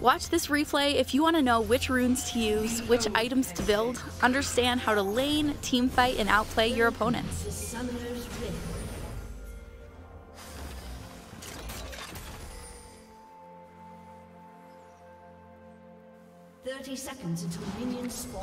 Watch this replay if you want to know which runes to use, which items to build, understand how to lane, teamfight, and outplay your opponents. Seconds until minions spawn.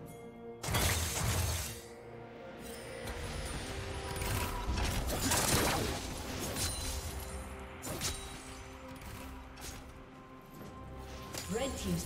Red Team's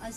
The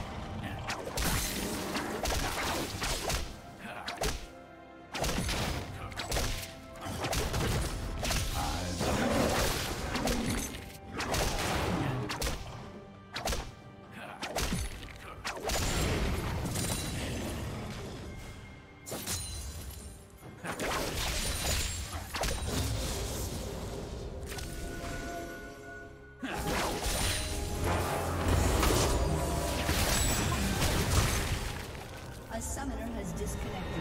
Disconnected.